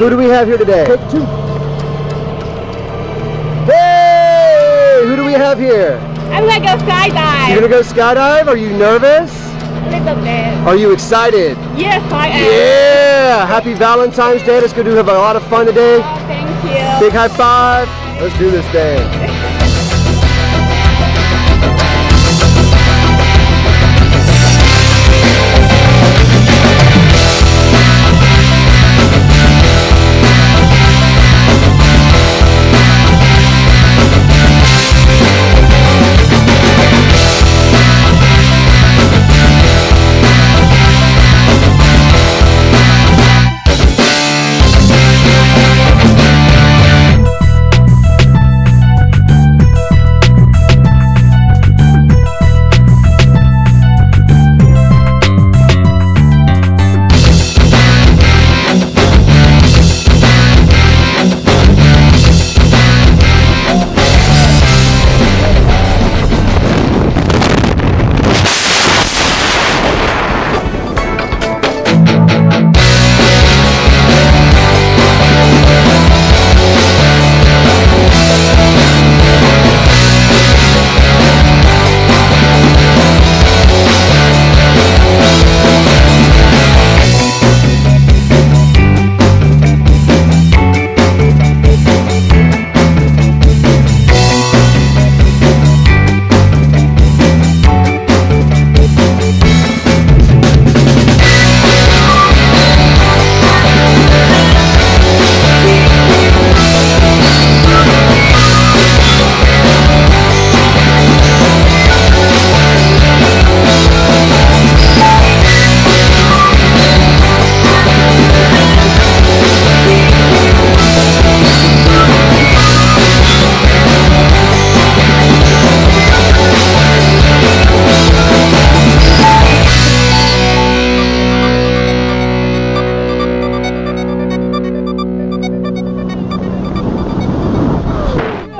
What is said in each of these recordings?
Who do we have here today? Take two. Hey! Who do we have here? I'm gonna go skydive. You're gonna go skydive? Are you nervous? A little bit. Are you excited? Yes, I am. Yeah! Happy Valentine's Day. Let's go have a lot of fun today. Oh, thank you. Big high five. Let's do this thing.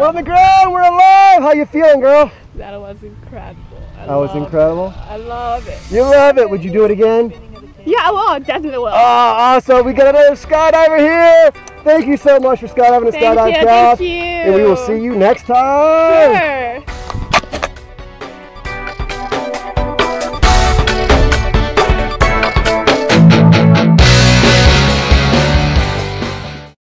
On the ground, we're alive. How you feeling, girl? That was incredible. That was incredible. I love it. You love it. Would you do it again? Yeah, I will. Definitely will. Oh, awesome. We got another skydiver here. Thank you so much for skydiving the Skydive Craft. Thank you. And we will see you next time. Sure.